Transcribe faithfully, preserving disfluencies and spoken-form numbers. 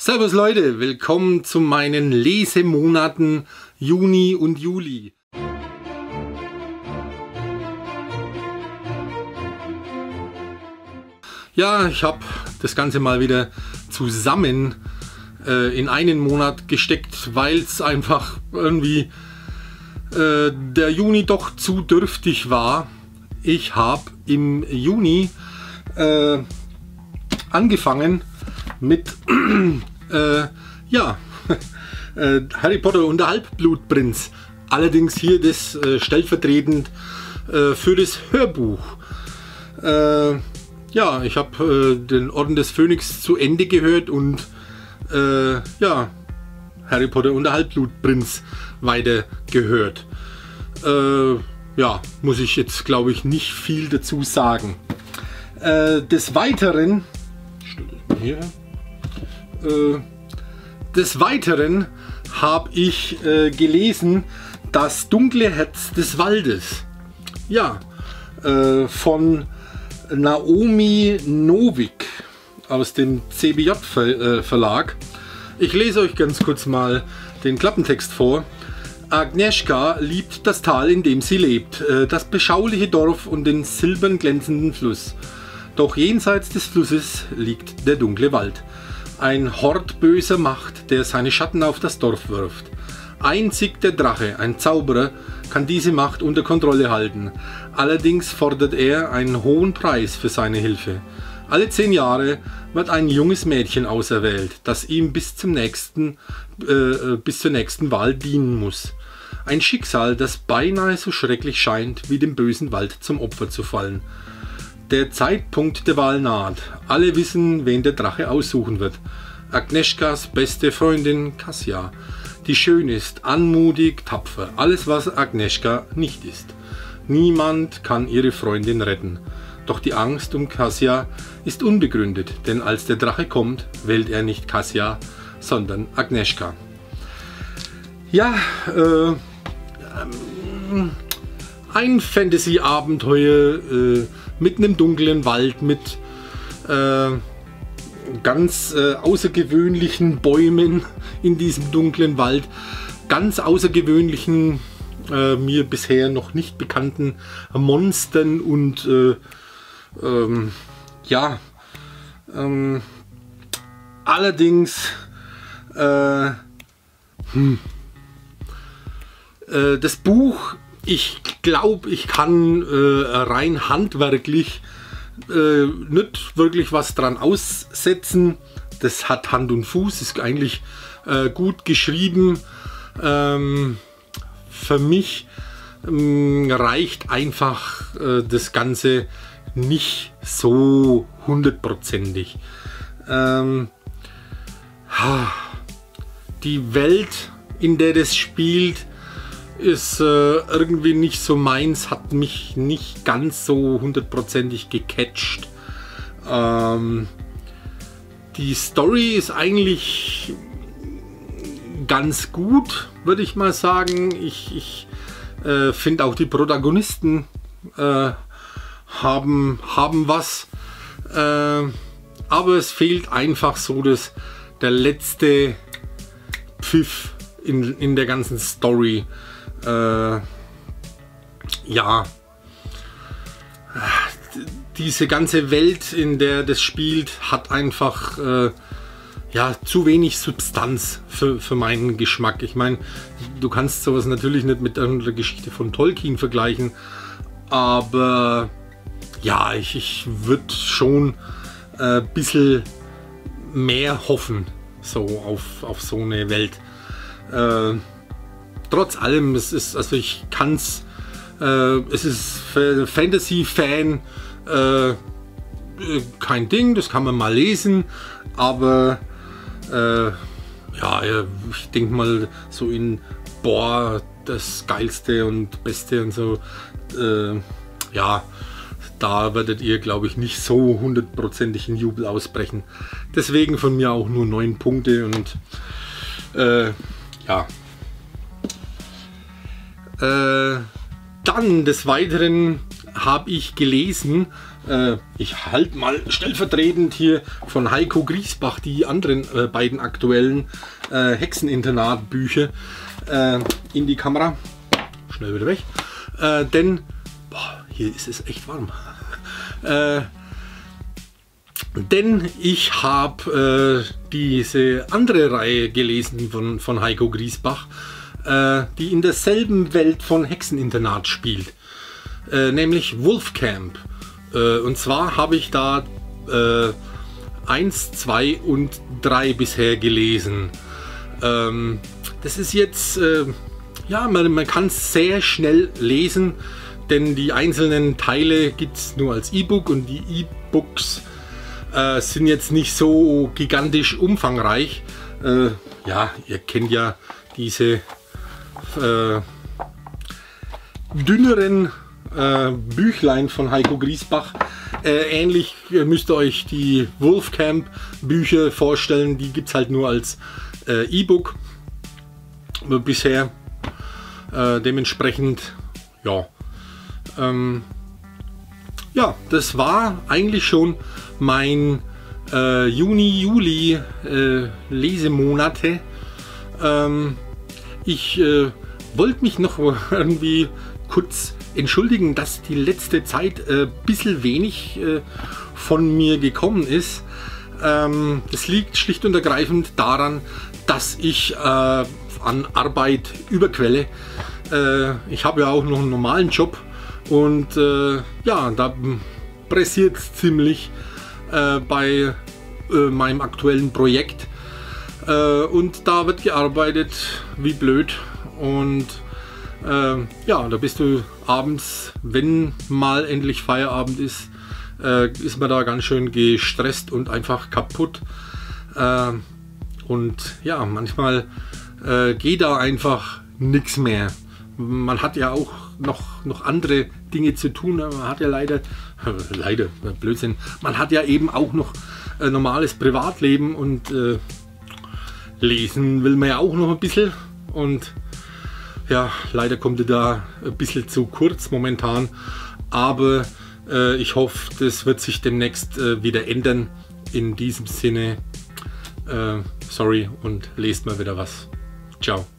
Servus Leute, willkommen zu meinen Lesemonaten Juni und Juli. Ja, ich habe das Ganze mal wieder zusammen äh, in einen Monat gesteckt, weil es einfach irgendwie äh, der Juni doch zu dürftig war. Ich habe im Juni äh, angefangen mit äh, ja, äh, Harry Potter und der Halbblutprinz. Allerdings hier das äh, stellvertretend äh, für das Hörbuch. Äh, ja, ich habe äh, den Orden des Phönix zu Ende gehört und äh, ja, Harry Potter und der Halbblutprinz weiter gehört. Äh, ja, muss ich jetzt glaube ich nicht viel dazu sagen. Äh, des Weiteren Hier. Äh, des Weiteren habe ich äh, gelesen Das dunkle Herz des Waldes, ja, äh, von Naomi Novik aus dem C B J-Verlag. Ich lese euch ganz kurz mal den Klappentext vor. Agnieszka liebt das Tal, in dem sie lebt, äh, das beschauliche Dorf und den silbern glänzenden Fluss. Doch jenseits des Flusses liegt der dunkle Wald. Ein Hort böser Macht, der seine Schatten auf das Dorf wirft. Einzig der Drache, ein Zauberer, kann diese Macht unter Kontrolle halten. Allerdings fordert er einen hohen Preis für seine Hilfe. Alle zehn Jahre wird ein junges Mädchen auserwählt, das ihm bis zum nächsten, äh, bis zur nächsten Wahl dienen muss. Ein Schicksal, das beinahe so schrecklich scheint, wie dem bösen Wald zum Opfer zu fallen. Der Zeitpunkt der Wahl naht. Alle wissen, wen der Drache aussuchen wird. Agnieszkas beste Freundin Kasia, die schön ist, anmutig, tapfer. Alles, was Agnieszka nicht ist. Niemand kann ihre Freundin retten. Doch die Angst um Kasia ist unbegründet, denn als der Drache kommt, wählt er nicht Kasia, sondern Agnieszka. Ja, äh, ähm, ein Fantasy-Abenteuer, äh, mit einem dunklen Wald, mit äh, ganz äh, außergewöhnlichen Bäumen in diesem dunklen Wald, ganz außergewöhnlichen, äh, mir bisher noch nicht bekannten Monstern und äh, ähm, ja, ähm, allerdings äh, hm, äh, das Buch. Ich glaube, ich kann äh, rein handwerklich äh, nicht wirklich was dran aussetzen. Das hat Hand und Fuß, ist eigentlich äh, gut geschrieben. Ähm, für mich ähm, reicht einfach äh, das Ganze nicht so hundertprozentig. Ähm, die Welt, in der das spielt, ist äh, irgendwie nicht so meins, hat mich nicht ganz so hundertprozentig gecatcht. Ähm, die Story ist eigentlich ganz gut, würde ich mal sagen. Ich, ich äh, finde auch die Protagonisten äh, haben, haben was. Äh, aber es fehlt einfach so das, der letzte Pfiff in, in der ganzen Story. Äh, ja, diese ganze Welt, in der das spielt, hat einfach äh, ja, zu wenig Substanz für, für meinen Geschmack. Ich meine, du kannst sowas natürlich nicht mit einer Geschichte von Tolkien vergleichen, aber ja, ich, ich würde schon ein äh, bisschen mehr hoffen, so auf, auf so eine Welt. Äh, Trotz allem, es ist, also ich kann es, äh, es ist für Fantasy-Fan äh, kein Ding, das kann man mal lesen, aber äh, ja, ich denke mal so in, boah, das Geilste und Beste und so, äh, ja, da werdet ihr, glaube ich, nicht so hundertprozentig in Jubel ausbrechen. Deswegen von mir auch nur neun Punkte und äh, ja. Äh, dann des Weiteren habe ich gelesen, äh, ich halte mal stellvertretend hier von Heiko Griesbach die anderen äh, beiden aktuellen äh, Hexeninternat-Bücher äh, in die Kamera. Schnell wieder weg. Äh, denn, boah, hier ist es echt warm. äh, Denn ich habe äh, diese andere Reihe gelesen von, von Heiko Griesbach, äh, die in derselben Welt von Hexeninternat spielt, äh, nämlich Wolfcamp. Äh, und zwar habe ich da äh, eins, zwei und drei bisher gelesen. Ähm, das ist jetzt, äh, ja, man, man kann es sehr schnell lesen, denn die einzelnen Teile gibt es nur als E-Book und die E-Books Äh, sind jetzt nicht so gigantisch umfangreich. Äh, ja, ihr kennt ja diese äh, dünneren äh, Büchlein von Heiko Griesbach. Äh, ähnlich müsst ihr euch die Wolfcamp Bücher vorstellen, die gibt es halt nur als äh, E-Book bisher. Äh, dementsprechend, ja. Ähm, ja, das war eigentlich schon mein äh, Juni, Juli äh, Lesemonate. Ähm, ich äh, wollte mich noch irgendwie kurz entschuldigen, dass die letzte Zeit ein äh, bisschen wenig äh, von mir gekommen ist. Ähm, das liegt schlicht und ergreifend daran, dass ich äh, an Arbeit überquelle. Äh, ich habe ja auch noch einen normalen Job und äh, ja, da pressiert es ziemlich Äh, bei äh, meinem aktuellen Projekt äh, und da wird gearbeitet wie blöd und äh, ja, da bist du abends, wenn mal endlich Feierabend ist, äh, ist man da ganz schön gestresst und einfach kaputt äh, und ja, manchmal äh, geht da einfach nichts mehr. Man hat ja auch noch, noch andere Dinge zu tun, man hat ja leider Leider, Blödsinn. Man hat ja eben auch noch äh, normales Privatleben und äh, lesen will man ja auch noch ein bisschen. Und ja, leider kommt ihr da ein bisschen zu kurz momentan. Aber äh, ich hoffe, das wird sich demnächst äh, wieder ändern. In diesem Sinne, äh, sorry und lest mal wieder was. Ciao.